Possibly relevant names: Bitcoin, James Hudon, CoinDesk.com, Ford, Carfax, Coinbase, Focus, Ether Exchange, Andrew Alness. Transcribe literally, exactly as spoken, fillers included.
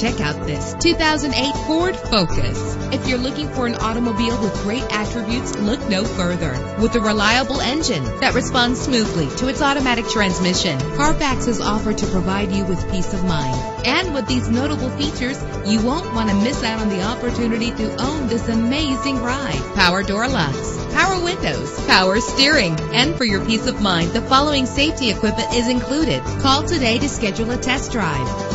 Check out this two thousand eight Ford Focus. If you're looking for an automobile with great attributes, look no further. With a reliable engine that responds smoothly to its automatic transmission, Carfax is offered to provide you with peace of mind. And with these notable features, you won't want to miss out on the opportunity to own this amazing ride. Power door locks, power windows, power steering, and for your peace of mind, the following safety equipment is included. Call today to schedule a test drive.